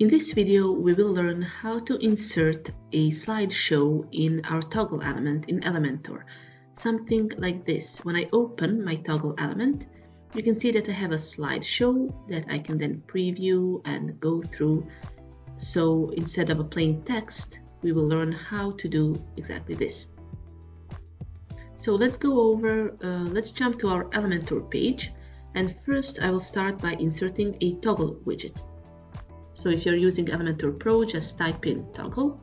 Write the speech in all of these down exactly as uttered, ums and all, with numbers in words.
In this video, we will learn how to insert a slideshow in our toggle element in Elementor. Something like this. When I open my toggle element, you can see that I have a slideshow that I can then preview and go through. So instead of a plain text, we will learn how to do exactly this. So let's go over, uh, let's jump to our Elementor page. And first, I will start by inserting a toggle widget. So if you're using Elementor Pro, just type in toggle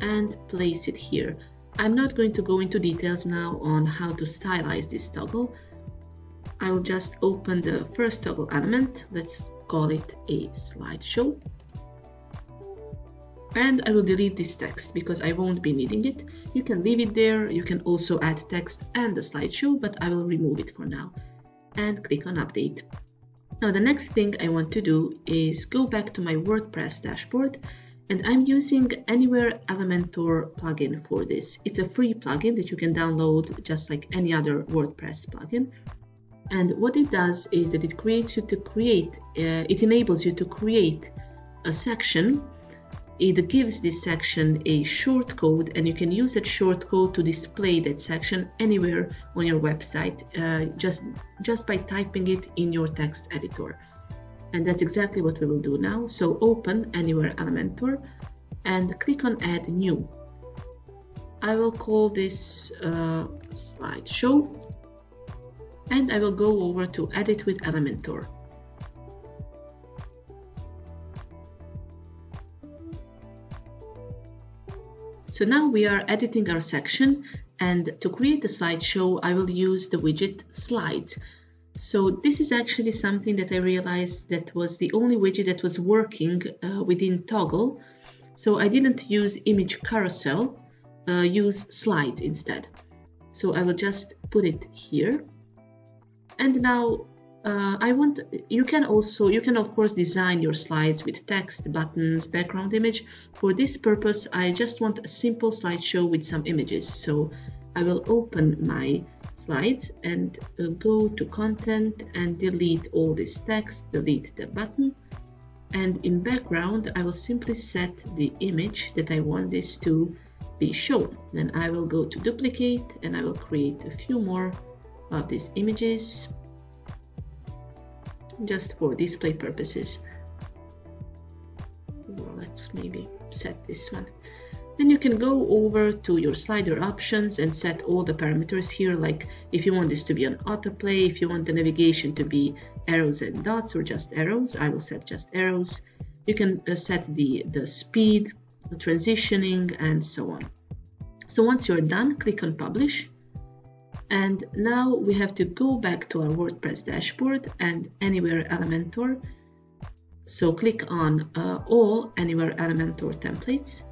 and place it here. I'm not going to go into details now on how to stylize this toggle. I will just open the first toggle element. Let's call it a slideshow. And I will delete this text because I won't be needing it. You can leave it there. You can also add text and the slideshow, but I will remove it for now. And click on update. Now the next thing I want to do is go back to my WordPress dashboard, and I'm using Anywhere Elementor plugin for this. It's a free plugin that you can download just like any other WordPress plugin. And what it does is that it creates you to create, uh, it enables you to create a section. It gives this section a shortcode, and you can use that shortcode to display that section anywhere on your website uh, just, just by typing it in your text editor. And that's exactly what we will do now. So open Anywhere Elementor and click on Add New. I will call this uh, slideshow, and I will go over to Edit with Elementor. So now we are editing our section, and to create the slideshow, I will use the widget Slides. So this is actually something that I realized that was the only widget that was working uh, within Toggle. So I didn't use Image Carousel, uh, use Slides instead. So I will just put it here. And now uh, I want, you can also, you can of course design your slides with text, buttons, background image. For this purpose, I just want a simple slideshow with some images. So I will open my slides and uh, go to content and delete all this text, delete the button. And in background, I will simply set the image that I want this to be shown. Then I will go to duplicate, and I will create a few more of these images, just for display purposes. Well, let's maybe set this one. Then you can go over to your slider options and set all the parameters here, like if you want this to be an autoplay, if you want the navigation to be arrows and dots or just arrows. I will set just arrows. You can uh, set the, the speed, the transitioning, and so on. So once you're done, click on Publish. And now we have to go back to our WordPress dashboard and Anywhere Elementor. So click on uh, all Anywhere Elementor templates.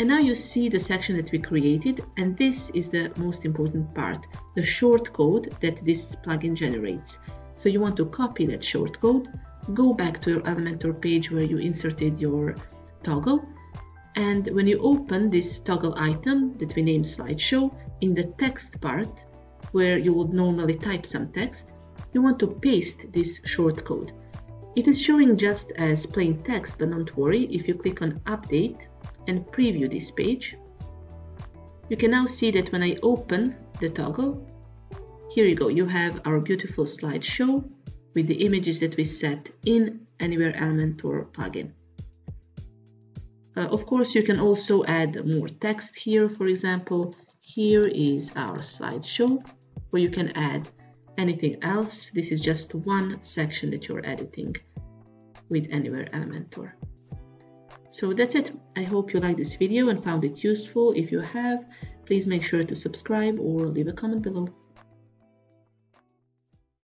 And now you see the section that we created. And this is the most important part, the shortcode that this plugin generates. So you want to copy that shortcode, go back to your Elementor page where you inserted your toggle. And when you open this toggle item that we name slideshow, in the text part where you would normally type some text, you want to paste this shortcode. It is showing just as plain text, but don't worry, if you click on update and preview this page, you can now see that when I open the toggle, here you go, you have our beautiful slideshow with the images that we set in Anywhere Elementor plugin. Uh, of course, you can also add more text here. For example, here is our slideshow, where you can add anything else. This is just one section that you're editing with Anywhere Elementor. So that's it. I hope you liked this video and found it useful. If you have, please make sure to subscribe or leave a comment below.